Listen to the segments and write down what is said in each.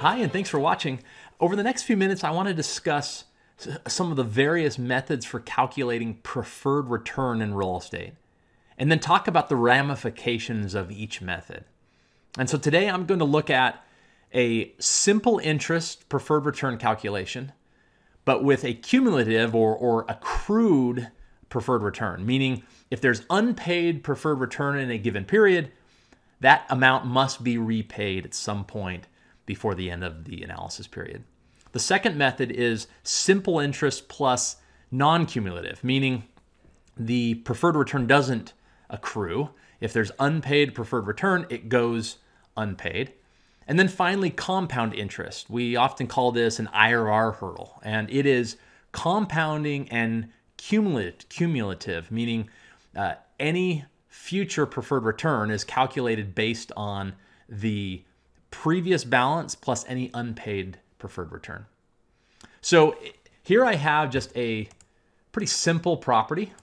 Hi, and thanks for watching. Over the next few minutes, I want to discuss some of the various methods for calculating preferred return in real estate, and then talk about the ramifications of each method. And so today I'm going to look at a simple interest preferred return calculation, but with a cumulative or accrued preferred return, meaning if there's unpaid preferred return in a given period, that amount must be repaid at some point before the end of the analysis period. The second method is simple interest plus non-cumulative, meaning the preferred return doesn't accrue. If there's unpaid preferred return, it goes unpaid. And then finally, compound interest. We often call this an IRR hurdle, and it is compounding and cumulative, meaning any future preferred return is calculated based on the previous balance plus any unpaid preferred return. So here I have just a pretty simple property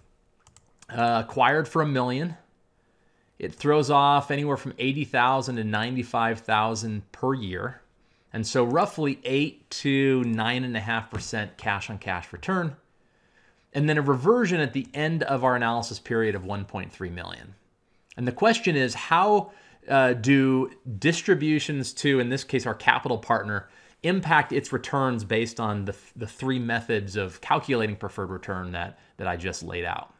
acquired for $1 million. It throws off anywhere from $80,000 to $95,000 per year. And so roughly 8 to 9.5% cash on cash return. And then a reversion at the end of our analysis period of $1.3 million. And the question is, how do distributions to, in this case, our capital partner, impact its returns based on the three methods of calculating preferred return that I just laid out?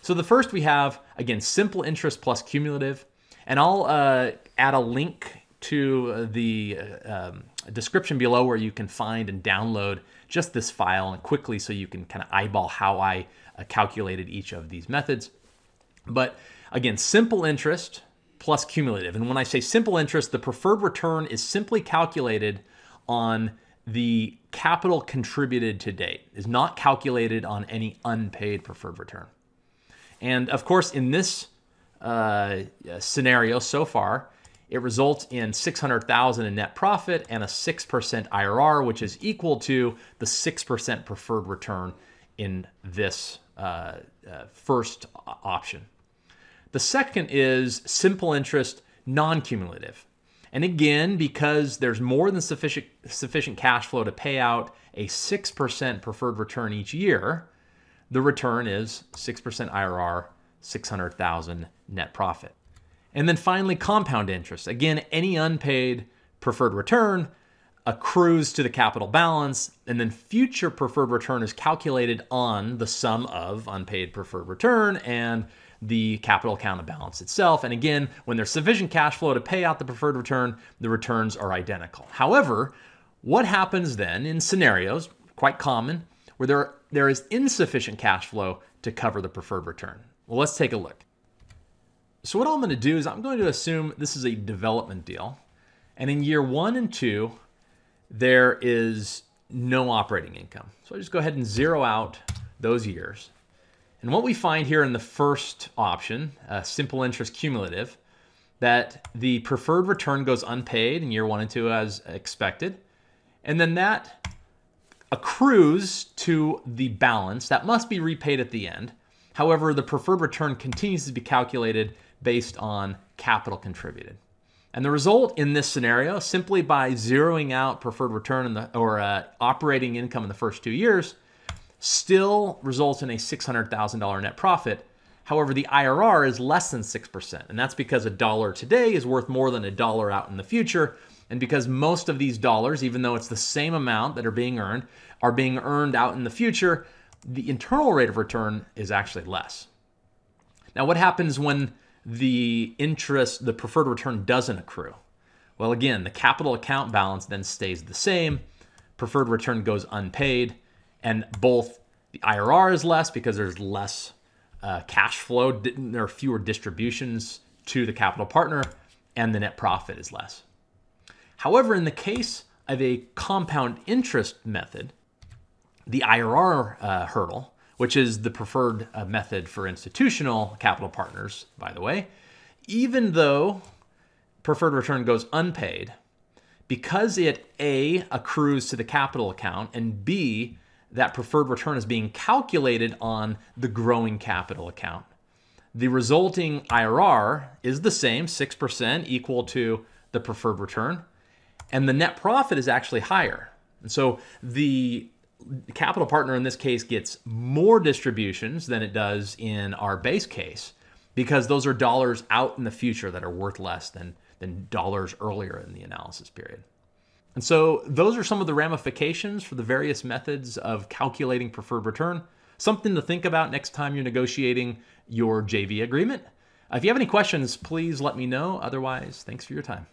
So the first we have, again, simple interest plus cumulative. And I'll add a link to the description below where you can find and download just this file and quickly, so you can kind of eyeball how I calculated each of these methods. But again, simple interest plus cumulative. And when I say simple interest, the preferred return is simply calculated on the capital contributed to date. It's not calculated on any unpaid preferred return. And of course, in this scenario so far, it results in $600,000 in net profit and a 6% IRR, which is equal to the 6% preferred return in this first option. The second is simple interest, non-cumulative. And again, because there's more than sufficient cash flow to pay out a 6% preferred return each year, the return is 6% IRR, $600,000 net profit. And then finally, compound interest. Again, any unpaid preferred return accrues to the capital balance, and then future preferred return is calculated on the sum of unpaid preferred return and the capital account balance itself. And again, when there's sufficient cash flow to pay out the preferred return, the returns are identical. However, what happens then in scenarios, quite common, where there is insufficient cash flow to cover the preferred return? Well, let's take a look. So what I'm going to do is I'm going to assume this is a development deal. And in year 1 and 2, there is no operating income. So I just go ahead and zero out those years. And what we find here in the first option, simple interest cumulative, that the preferred return goes unpaid in year 1 and 2 as expected. And then that accrues to the balance that must be repaid at the end. However, the preferred return continues to be calculated based on capital contributed. And the result in this scenario, simply by zeroing out preferred return or operating income in the first 2 years, still results in a $600,000 net profit. However, the IRR is less than 6%. And that's because $1 today is worth more than $1 out in the future. And because most of these dollars, even though it's the same amount that are being earned out in the future, the internal rate of return is actually less. Now, what happens when the preferred return doesn't accrue? Well, again, the capital account balance then stays the same. Preferred return goes unpaid, and both the IRR is less because there's less cash flow. There are fewer distributions to the capital partner, and the net profit is less. However, in the case of a compound interest method, the IRR hurdle, which is the preferred method for institutional capital partners, by the way, even though preferred return goes unpaid, because it A, accrues to the capital account, and B, that preferred return is being calculated on the growing capital account, the resulting IRR is the same, 6% equal to the preferred return, and the net profit is actually higher. And so the capital partner in this case gets more distributions than it does in our base case, because those are dollars out in the future that are worth less than dollars earlier in the analysis period. And so those are some of the ramifications for the various methods of calculating preferred return. Something to think about next time you're negotiating your JV agreement. If you have any questions, please let me know. Otherwise, thanks for your time.